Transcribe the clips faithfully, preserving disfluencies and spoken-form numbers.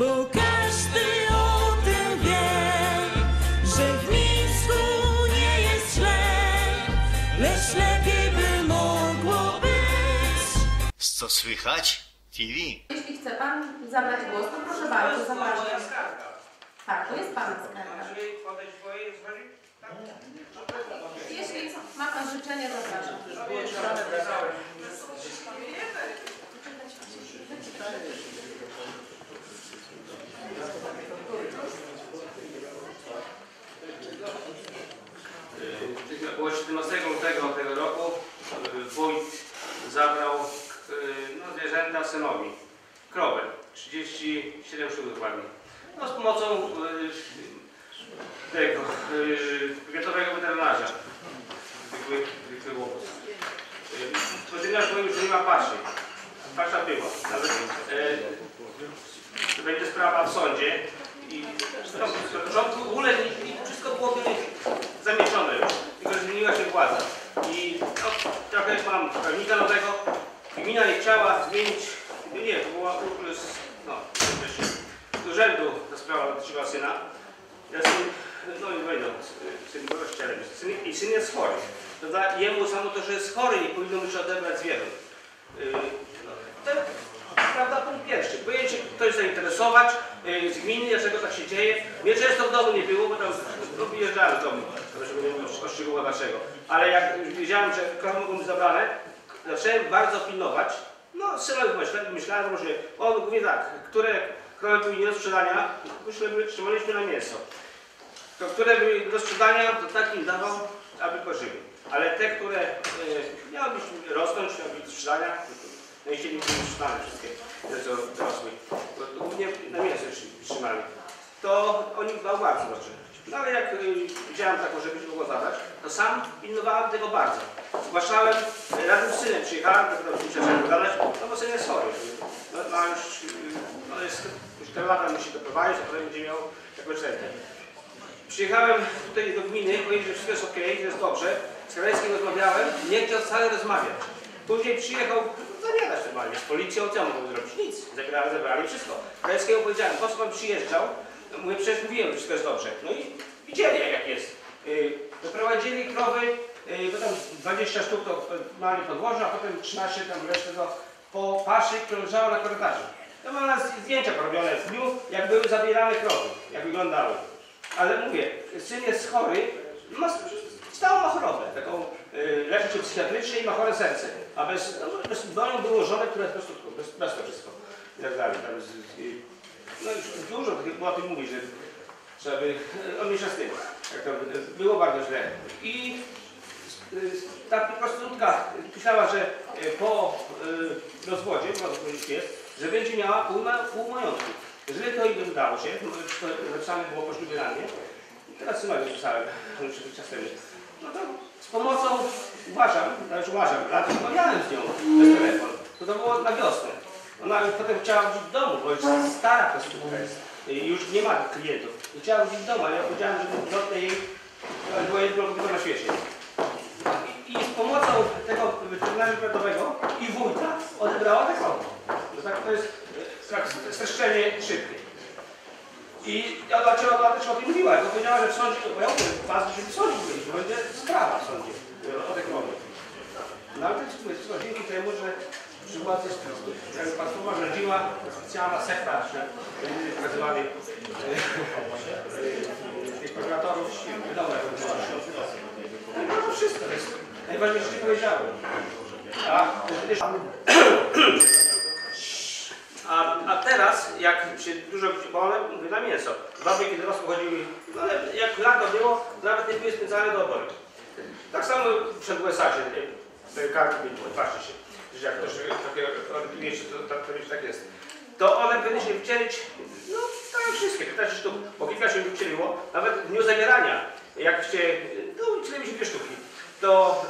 bo każdy o tym wie, że w Mińsku nie jest źle, lecz lepiej by mogło być. Co słychać? T V. Jeśli chce pan zabrać głos, to proszę bardzo, zapraszam. Tak, to jest pan skarga. Jeśli ma pan życzenie, zapraszam. Około siedemnastego lutego tego roku wójt zabrał no, zwierzęta synowi, krowę, trzydzieści siedem sztuk dokładnie. No, z pomocą y, tego y, powiatowego weterynarza. Zwykły łobuz. Y, weterynarz mówił, że nie ma paszy. Pasza była. Nawet, y, to będzie sprawa w sądzie. I no, na początku w ogóle i wszystko było zamieszczone już, tylko że zmieniła się władza. I no, trochę mam prawnika do tego. Gmina nie chciała zmienić, nie, to była no, z urzędu ta sprawa dotyczyła syna. Ja syn, no nie wejdą, syn był rozcielem i syn jest chory. Prawda? Jemu samo to, że jest chory, nie powinno mu się odebrać zwierząt. Yy, no, to jest prawda, punkt pierwszy. Powinien się ktoś zainteresować yy, z gminy, dlaczego tak się dzieje. Mnie często w domu nie było, bo tam wyjeżdżałem z domu, żeby nie mówić o szczegółach dlaczego. Ale jak już wiedziałem, że krowy mogą być zabrane, zacząłem bardzo pilnować. No, synowi myślałem, myślałem różnie. On mówi tak, które krowy były nie do sprzedania, trzymaliśmy na mięso. To, które były do sprzedania, to tak im dawał, aby pożyły. Ale te, które e, miały być rosnąć, miały być do sprzedania, no i się nie były sprzedane wszystkie, te co dorosły. Głównie na mięso trzymali. To oni dwa bardzo dobrze. No ale jak widziałem taką, żeby mogło zadać, to sam pilnowałem tego bardzo. Zgłaszałem, razem z synem przyjechałem, do którego dogadać, no bo syn jest chory. No, ma już, no jest, już te lata musi doprowadzić, a potem będzie miał jakąś rentę. Przyjechałem tutaj do gminy, powiedzieli, że wszystko jest ok, że jest dobrze. Z Krajewskim rozmawiałem, nie chciał wcale rozmawiać. Później przyjechał, zawiadać normalnie, z policją, co mogą zrobić? Nic. Zabrali, zabrali wszystko. Krajewskiemu powiedziałem, po co pan przyjeżdżał? Mówię, przecież mówiłem, że wszystko jest dobrze. No i widzieli jak jest. Doprowadzili krowy, potem dwadzieścia sztuk to mali podłożu, a potem trzynaście tam resztę do po paszy, które leżało na korytarzu. To mam zdjęcia porobione w dniu, jak były zabierane krowy, jak wyglądały. Ale mówię, syn jest chory, ma, stałą ma chorobę, taką leczy się psychiatrycznie i ma chore serce. A bez, no, bez donią było żone, które jest bez skutku, bez, bez to wszystko. I tak dalej. Tam jest, no już dużo o tym mówi, że żeby on mniejsza z tym, jak to było bardzo źle. I ta prostytutka myślała, że po rozwodzie, bo jest, że będzie miała pół, pół majątku. Jeżeli to im udało się, to napisane było poślubie na mnie, teraz synowi napisałem, no to z pomocą uważam, znaczy uważam, dlatego rozmawiałem z nią przez telefon, to to było na wiosnę. Ona już potem chciała wrócić do domu, bo już stara prostytutka jest. Już nie ma klientów. I chciała wrócić do domu, ale ja powiedziałem, że do tej jej była jedno tylko na świecie. I, I z pomocą tego weterynarza powiatowego i wójta odebrała te krowy. No tak to jest streszczenie szybkie. I ona cię też o tym mówiła, bo powiedziała, że w sądzie, bo ja mówię, was w sądzie byli, że będzie sprawa w sądzie o te krowy. No ale to jest dzięki temu, że przybyła coś, jak Państwo ma rządziła specjalna sekta, w nazywali tych prokuratorów, dobra, to wszystko jest. Najważniejsze, że nie powiedziałem. A, a teraz, jak się dużo bole, mówię na mięso. Baby, kiedy chodziły, no ale jak lato było, nawet nie były spędzane do obory. Tak samo przed U S A się, te karty patrzcie się. Jak ktoś odbije się, to tak jest. To one powinny się wcielić, no tak jak wszystkie, piętnaście sztuk, bo kilka się wcieliło, nawet w dniu zabierania, jak się, no wcieliły się dwie sztuki, to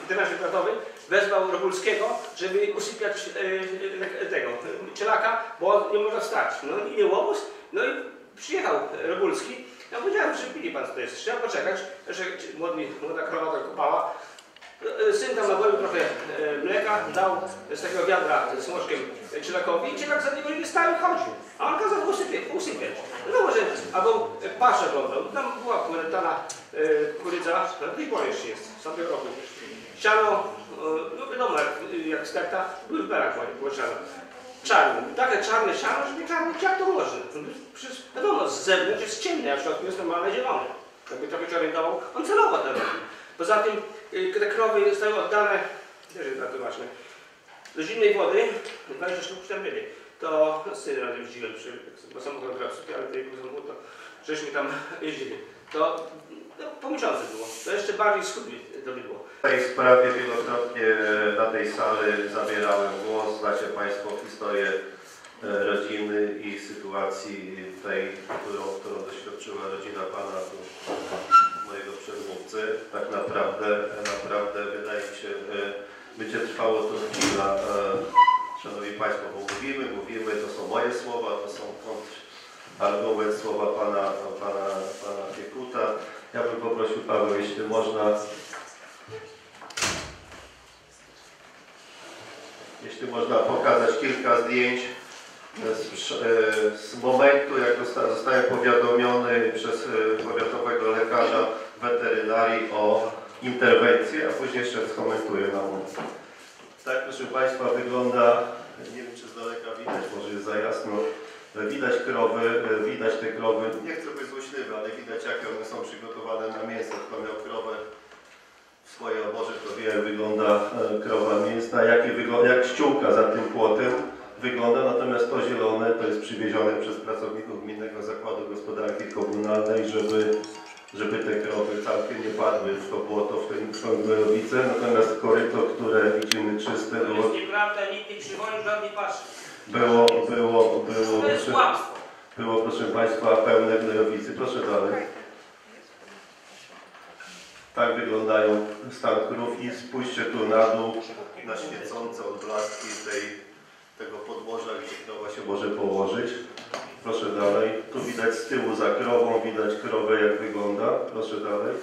weterynarz yy, powiatowy wezwał Rogulskiego, żeby usypiać yy, tego cielaka, bo nie można wstać. No i nie łobuz, no i przyjechał Rogulski, ja powiedziałem, że pili pan co to jest, trzeba poczekać, że młody, młoda krowa to kopała. Syn tam nabył trochę mleka, dał z takiego wiadra z moczkiem cielakowi i cielak za niego nie stał i chodził. A on kazał samym roku. Siano, no wiadomo, jak, jak starta, były w berach było siano. Czarne, takie czarne siano, że nie czarne, jak to może? Przecież wiadomo, z zewnątrz jest ciemne, a w środku jest normalne zielone. Jakby to się orientował, on celowo to robi. Poza tym te krowy zostały oddane, też jest bardzo ważne, do zimnej wody, dwadzieścia sztuk przyczepili. To syn razem jeździłem, bo samochód grafski, ale tej samochód to żeśmy tam jeździli. To no, po miesiącu było, to jeszcze bardziej schudli to było. W tej sprawie wielokrotnie na tej sali zabierałem głos, znacie Państwo historię rodziny i sytuacji tej, którą, którą doświadczyła rodzina Pana, mojego przedmówcy. Tak naprawdę, naprawdę wydaje mi się, będzie trwało to chwila. Szanowni Państwo, bo mówimy, mówimy, to są moje słowa, to są kontrargument słowa Pana, Pana, Pana Piekuta. Ja bym poprosił Paweł, jeśli można, jeśli można pokazać kilka zdjęć z, z momentu, jak zostałem powiadomiony przez powiatowego lekarza weterynarii o interwencji, a później jeszcze skomentuję na moment. Tak, proszę Państwa, wygląda, nie wiem czy z daleka widać, może jest za jasno, widać krowy, widać te krowy, nie chcę być złośliwy, ale widać jakie one są przygotowane na mięso. Kto miał krowę w swojej oborze, to wie jak wygląda krowa mięsna, jak, wygląda, jak ściółka za tym płotem wygląda, natomiast to zielone to jest przywiezione przez pracowników Gminnego Zakładu Gospodarki Komunalnej, żeby żeby te krowy całkiem nie padły w to błoto, w tym Kąglerowice, natomiast koryto, które widzimy czyste było... To jest nieprawda, nikt nie przywoził żadnej paszy. Było, było, było... To jest łatwo. Było, proszę Państwa, pełne Glerowicy. Proszę dalej. Tak wyglądają stan krów i spójrzcie tu na dół, na świecące odblaski tej, tego podłoża, gdzie krowa się może położyć. Proszę dalej. Tu widać z tyłu za krową, widać krowę jak wygląda. Proszę dalej.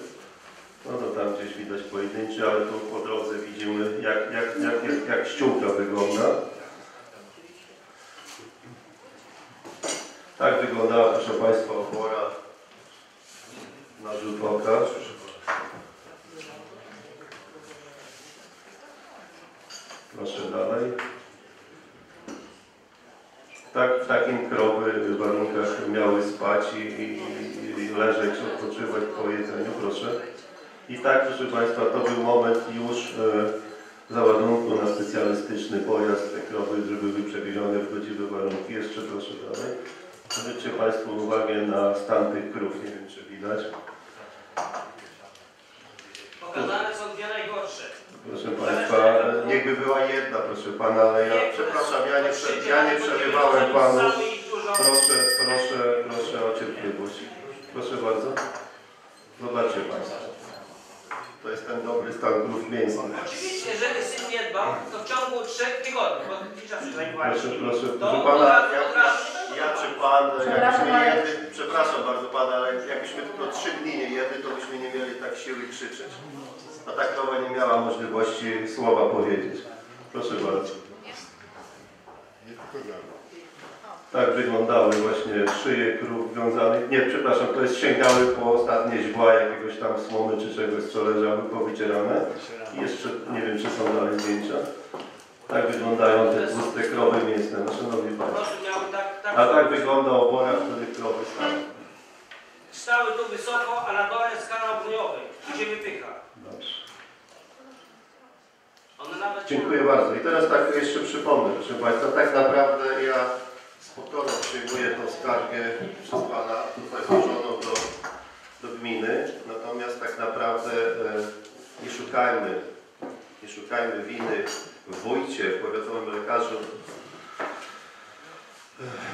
No to tam gdzieś widać pojedynczy, ale tu po drodze widzimy jak, jak, jak, jak, jak ściółka wygląda. Tak wyglądała, proszę Państwa, opora na rzut oka. Proszę dalej. Tak, w takim krowy w warunkach miały spać i, i, i leżeć, odpoczywać po jedzeniu, proszę. I tak, proszę Państwa, to był moment już e, załadunku na specjalistyczny pojazd. Te krowy, żeby były przewiezione w godziwe warunki. Jeszcze proszę dalej. Zwróćcie Państwo uwagę na stan tych krów, nie wiem czy widać. Pokazane są dwie najgorsze. Proszę Państwa, niechby była jedna, proszę Pana, ale ja przepraszam, ja nie, prze, ja nie przerywałem Panu. Proszę, proszę, proszę o cierpliwość. Proszę bardzo. Zobaczcie Państwo. To jest ten dobry stan krów mięsnych. Oczywiście, jeżeli syn nie dbał, to w ciągu trzech tygodni, bo proszę, proszę, proszę Pana, jak, ja czy Pan, jakbyśmy nie jedli, przepraszam bardzo Pana, ale jakbyśmy tylko trzy dni nie jedli, to byśmy nie mieli tak siły krzyczeć. A ta krowa nie miała możliwości słowa powiedzieć. Proszę bardzo. Tak wyglądały właśnie szyje krów wiązanych. Nie, przepraszam, to jest sięgały po ostatnie źdźbła jakiegoś tam słomy czy czegoś, co leżały powycierane. I jeszcze nie wiem, czy są dalej zdjęcia. Tak wyglądają te puste krowy mięsne. No, szanowni Państwo. A tak wygląda obora, wtedy krowy stały. Stały tu wysoko, a na dole jest kanał ogniowy, gdzie wypycha. Dziękuję bardzo. I teraz tak jeszcze przypomnę, proszę Państwa, tak naprawdę ja z pokorą przyjmuję tą skargę przez Pana tutaj złożoną do, do gminy, natomiast tak naprawdę e, nie szukajmy, nie szukajmy winy w wójcie, w powiatowym lekarzu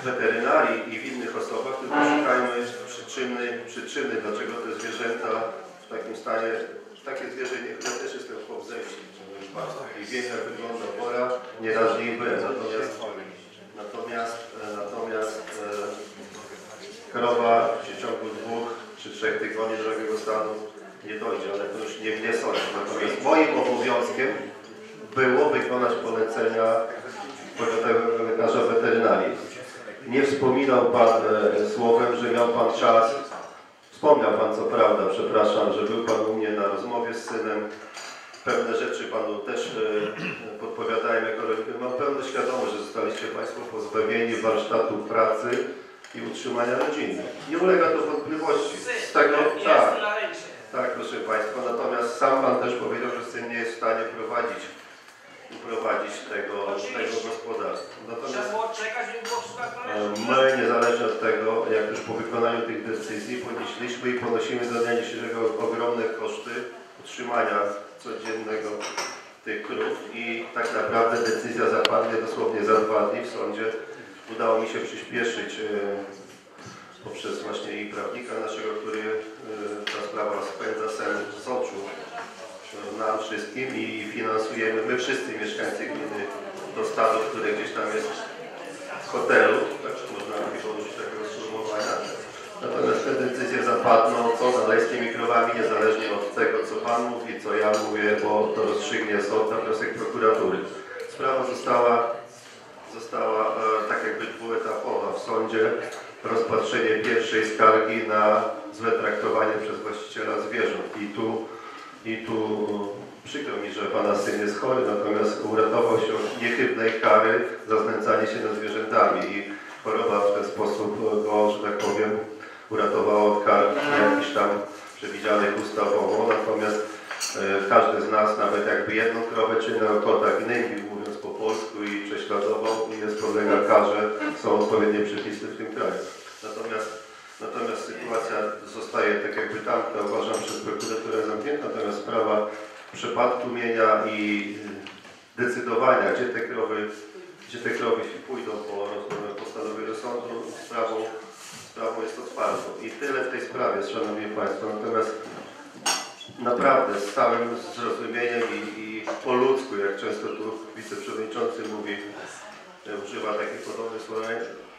weterynarii i w innych osobach, tylko szukajmy przyczyny, przyczyny, dlaczego te zwierzęta w takim stanie, takie zwierzę, ja też jestem w powześni. I wiem jak wygląda obora, nieraźliwy, natomiast, natomiast, natomiast e, krowa w ciągu dwóch czy trzech tygodni do takiego stanu nie dojdzie, ale to już nie mnie sądzę. Natomiast moim obowiązkiem było wykonać polecenia powiatowego lekarza weterynarii. Nie wspominał Pan e, słowem, że miał Pan czas Wspomniał Pan, co prawda, przepraszam, że był Pan u mnie na rozmowie z synem. Pewne rzeczy Panu też podpowiadałem jako rodzice. Mam pełną świadomość, że zostaliście Państwo pozbawieni warsztatu pracy i utrzymania rodziny. Nie ulega to wątpliwości. Z tego, tak, tak, proszę Państwa. Natomiast sam Pan też powiedział, że syn nie jest w stanie prowadzić, prowadzić tego, tego gospodarstwa. Natomiast my, niezależnie od tego, jak już po wykonaniu tych decyzji, ponieśliśmy i ponosimy do dnia dzisiejszego ogromne koszty utrzymania codziennego tych krów i tak naprawdę decyzja zapadnie dosłownie za dwa dni w sądzie. Udało mi się przyspieszyć e, poprzez właśnie i prawnika naszego, który e, ta sprawa spędza sen z oczu e, nam wszystkim i finansujemy, my wszyscy mieszkańcy gminy, do stadu, które gdzieś tam jest w hotelu, także można mi podróżyć takiego sformułowania. Natomiast te decyzje zapadną, co dalej z tymi krowami, niezależnie od tego, co Pan mówi, co ja mówię, bo to rozstrzygnie sąd na wniosek prokuratury. Sprawa została, została e, tak jakby dwuetapowa w sądzie. Rozpatrzenie pierwszej skargi na złe traktowanie przez właściciela zwierząt. I tu, i tu przykro mi, że Pana syn jest chory, natomiast uratował się od niechybnej kary za znęcanie się nad zwierzętami. I choroba w ten sposób go, że tak powiem, uratowała od kar jakichś tam przewidzianych ustawowo, natomiast e, każdy z nas, nawet jakby jedną krowę czy na kota gnębił, mówiąc po polsku, i prześladował, i jest podlega karze, są odpowiednie przepisy w tym kraju. Natomiast, natomiast sytuacja zostaje tak jakby tamta, uważam, przez prokuraturę zamknięta, natomiast sprawa przypadku mienia i decydowania, gdzie te krowy, gdzie te krowy się pójdą po postanowieniu sądu, sprawą Prawo jest otwartą. I tyle w tej sprawie, Szanowni Państwo. Natomiast naprawdę z całym zrozumieniem i, i po ludzku, jak często tu wiceprzewodniczący mówi, używa takich podobnych słów,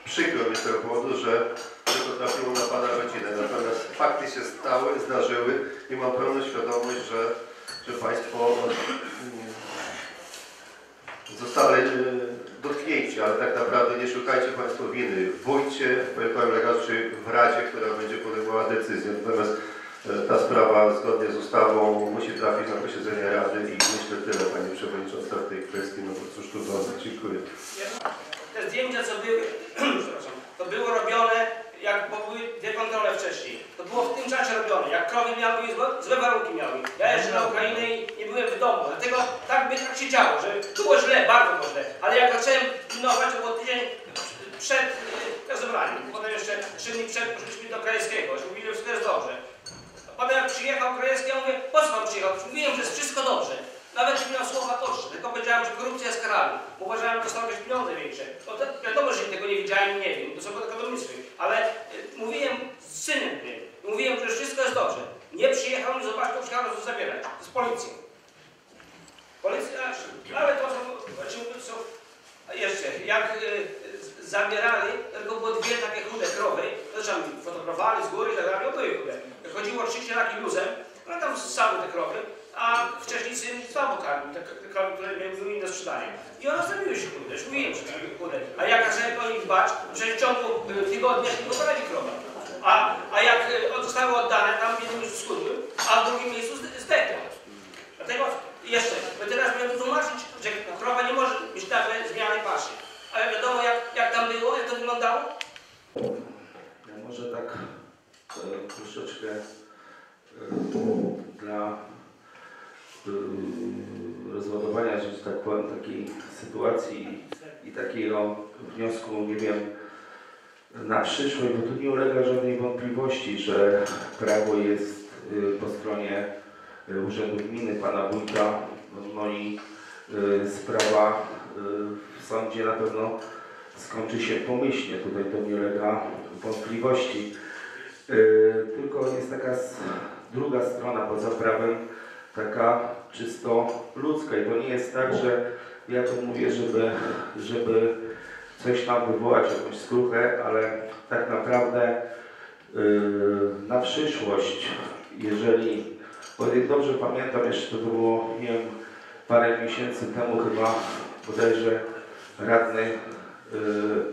przykro mi z tego powodu, że to trafiło na Pana rodzinę. Natomiast fakty się stały, zdarzyły i mam pełną świadomość, że, że Państwo zostali dotknięci, ale tak naprawdę nie szukajcie Państwo winy. W wójcie, w powiatowej legacji, w Radzie, która będzie podejmowała decyzję. Natomiast ta sprawa zgodnie z ustawą musi trafić na posiedzenie Rady i myślę tyle, Pani Przewodnicząca, w tej kwestii. No bo cóż tu dodać. Dziękuję. Te zdjęcia, co były, to było robione, jak, bo były dwie kontrole wcześniej. To było w tym czasie robione. Jak krowy miały, złe, złe warunki miały. Ja jeszcze na Ukrainie nie byłem w domu, dlatego tak by tak się działo, że było źle, bardzo było źle. Ale jak zacząłem pilnować, to było tydzień przed e, zebraniem. Potem jeszcze trzy dni przed poszliśmy do Krajewskiego, że mówili, że to jest dobrze. A potem jak przyjechał Krajewski, ja mówię, po co Pan przyjechał? Mówiłem, że jest wszystko dobrze. Nawet nie miał słowa toczne, tylko powiedziałem, że korupcja jest karalna. Uważałem, że dostaną jakieś pieniądze większe. No to wiadomo, że tego nie widziałem i nie wiem, to są tylko domysły. Ale y, mówiłem z synem, nie? Mówiłem, że wszystko jest dobrze. Nie przyjechał mi zobaczyć, to chciałem to zabierać. Z policją. Policja, ale to są, są... Jeszcze, jak y, zabierali, tylko było dwie takie chude krowy, to tam fotografowali z góry i tak dalej, były chude. Chodziło trzy cielaki luzem, ale tam same te krowy. A wcześniej syn słabo karmił, te krowy, które były inne sprzedanie. I one zrobiły się chude, już mówiłem, że chude. A jak zaczęłem o nich dbać, przecież w ciągu tygodnia nie poprawi krowa. A, a jak zostały oddane, tam w jednym miejscu schudły, a w drugim miejscu zdechły. Dlatego jeszcze, my teraz będziemy tłumaczyć, że krowa nie może mieć nagle zmiany paszy. Ale wiadomo, jak, jak tam było, jak to wyglądało? Ja może tak troszeczkę dla rozładowania, że tak powiem, takiej sytuacji i takiego wniosku, nie wiem, na przyszłość, bo tu nie ulega żadnej wątpliwości, że prawo jest po stronie Urzędu Gminy, Pana Wójta, no i sprawa w sądzie na pewno skończy się pomyślnie, tutaj to nie ulega wątpliwości. Tylko jest taka druga strona poza prawem, taka czysto ludzka i to nie jest tak, że ja to mówię, żeby, żeby coś tam wywołać, jakąś skruchę, ale tak naprawdę yy, na przyszłość, jeżeli, bo jak dobrze pamiętam, jeszcze to było, nie wiem, parę miesięcy temu chyba bodajże radny yy,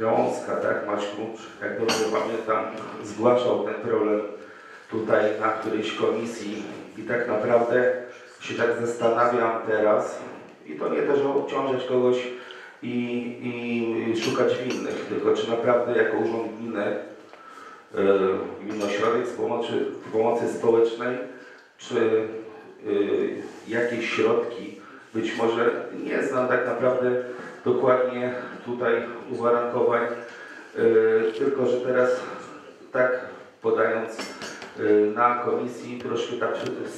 Gałązka, tak Maćku, jak dobrze pamiętam, zgłaszał ten problem tutaj na którejś komisji i tak naprawdę się tak zastanawiam teraz i to nie też obciążać kogoś i, i szukać winnych, tylko czy naprawdę jako urząd gminy, gminy ośrodek z pomocy, pomocy społecznej, czy y, jakieś środki, być może nie znam tak naprawdę dokładnie tutaj uwarunkowań, y, tylko że teraz tak podając y, na komisji troszkę ta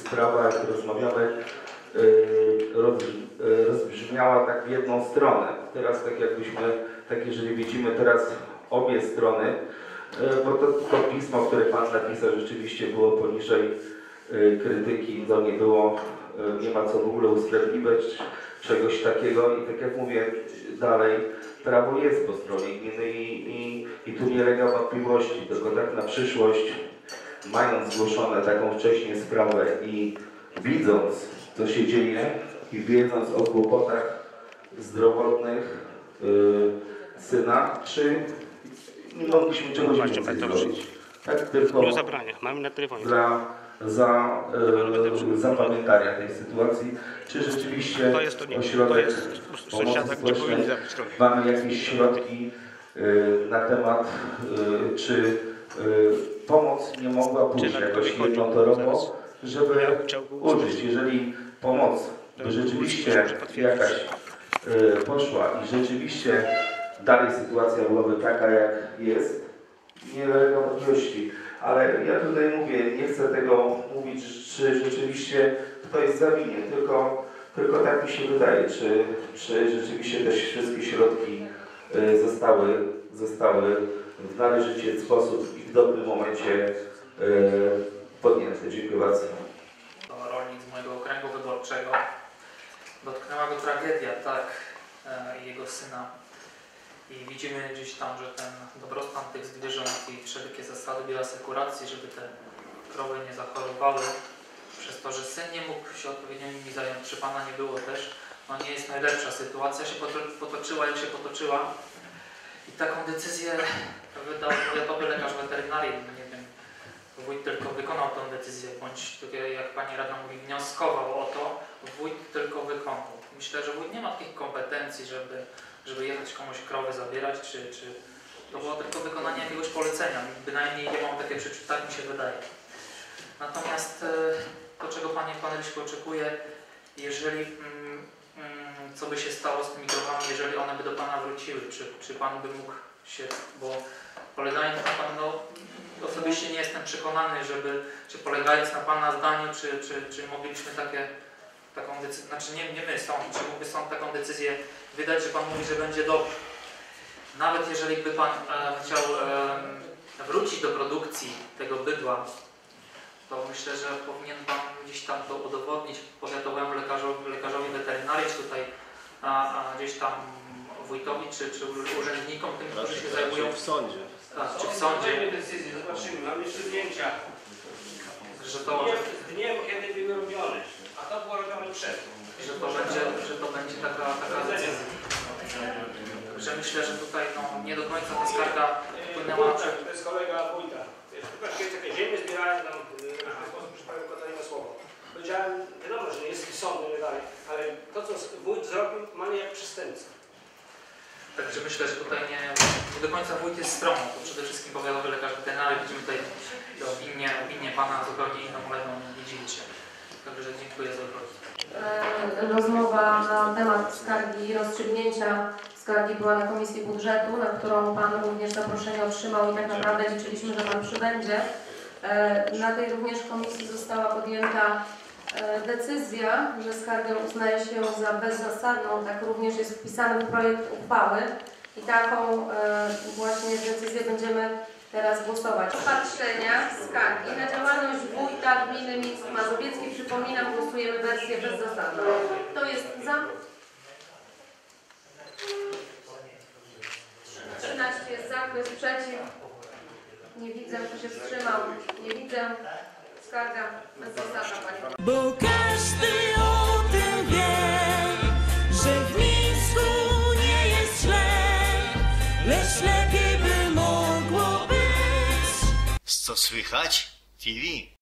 sprawa, jak rozmawiamy, y, roz, y, rozbrzmiała tak w jedną stronę. Teraz tak jakbyśmy, tak jeżeli widzimy teraz obie strony, y, bo to, to pismo, które Pan napisał, rzeczywiście było poniżej krytyki, to nie było, nie ma co w ogóle usprawiedliwiać czegoś takiego i tak jak mówię dalej, prawo jest po stronie gminy i, i, i tu nie lega wątpliwości, tylko tak na przyszłość, mając zgłoszone taką wcześniej sprawę i widząc, co się dzieje i wiedząc o kłopotach zdrowotnych yy, syna, czy nie mogliśmy czegoś więcej zrobić. Tak, tylko dla Za, e, zapamiętania tej sytuacji, czy rzeczywiście to jest, to nie, ośrodek to jest, pomocy społecznej mamy jakieś środki e, na temat, e, czy e, pomoc nie mogła pójść jakoś jednotorowo, żeby użyć. Jeżeli pomoc by rzeczywiście jakaś e, poszła i rzeczywiście dalej sytuacja byłaby taka, jak jest, nie ma możliwości. Ale ja tutaj mówię, nie chcę tego mówić, czy rzeczywiście ktoś zawinien, tylko, tylko tak mi się wydaje, czy, czy rzeczywiście te wszystkie środki zostały, zostały w należyty sposób i w dobrym momencie podjęte. Dziękuję bardzo. Rolnik z mojego okręgu wyborczego. Dotknęła go tragedia, tak, i jego syna. I widzimy gdzieś tam, że ten dobrostan tych zwierząt i wszelkie zasady bioasekuracji, żeby te krowy nie zachorowały, przez to, że syn nie mógł się odpowiednio nimi zająć, czy Pana nie było też, no nie jest najlepsza. Sytuacja się potoczyła, jak się potoczyła i taką decyzję wydał powiatowy lekarz weterynarii, nie wiem, wójt tylko wykonał tę decyzję, bądź jak Pani radna mówi, wnioskował o to, wójt tylko wykonał. Myślę, że wójt nie ma takich kompetencji, żeby żeby jechać komuś krowy zabierać, czy, czy... To było tylko wykonanie jakiegoś polecenia. Bynajmniej nie mam takie przeczucia, tak mi się wydaje. Natomiast to, czego Panie Paneliśku oczekuje, jeżeli... Mm, mm, co by się stało z tymi krowami, jeżeli one by do Pana wróciły? Czy, czy Pan by mógł się... Bo polegając na Pana, no, osobiście nie jestem przekonany, żeby... Czy polegając na Pana zdaniu, czy, czy, czy mogliśmy takie... Taką decyzję, znaczy nie, nie my, sąd, czy mógłby sąd taką decyzję wydać, że Pan mówi, że będzie dobrze. Nawet jeżeli by Pan e, chciał e, wrócić do produkcji tego bydła, to myślę, że powinien Pan gdzieś tam to udowodnić powiatowemu lekarzowi, lekarzowi weterynarii, czy tutaj a, a gdzieś tam wójtowi, czy, czy urzędnikom, tym, którzy się zajmują... w sądzie. Tak, czy w sądzie. Decyzję, zobaczymy, mam jeszcze zdjęcia. Że to... Z dniem, kiedy były robione. A to było robione przed. Że to będzie, że to będzie taka, taka decyzja. Także myślę, że tutaj no, nie do końca ta skarga wpłynęła. To jest kolega wójta. Pokażcie, takie ziemię zbierałem tam w ten sposób, że Panu Katarina słowo. Powiedziałem, wiadomo, że nie jest sąd, nie dalej, ale to, co wójt zrobił, ma nie jak przestępca. Także myślę, że tutaj nie, nie do końca wójt jest stroną. To przede wszystkim powiatowy lekarz weterynarii. Widzimy tutaj opinię, opinię Pana zupełnie inną lewą widzicie. Także dziękuję za uwagę. Rozmowa na temat skargi i rozstrzygnięcia skargi była na Komisji Budżetu, na którą Pan również zaproszenie otrzymał i tak naprawdę liczyliśmy, że Pan przybędzie. Na tej również komisji została podjęta decyzja, że skargę uznaje się za bezzasadną, tak również jest wpisany w projekt uchwały i taką właśnie decyzję będziemy teraz głosować. Patrzenia skargi na działalność wójta gminy Mińsk Mazowiecki. Przypominam, głosujemy wersję bezzasadną. Kto jest za? trzynaście jest za, kto jest przeciw? Nie widzę, kto się wstrzymał. Nie widzę. Skarga bezzasadna, Pani. Bo każdy o tym wie, że w Mińsku nie jest źle, lecz lepiej by mogło być. Co słychać? T V.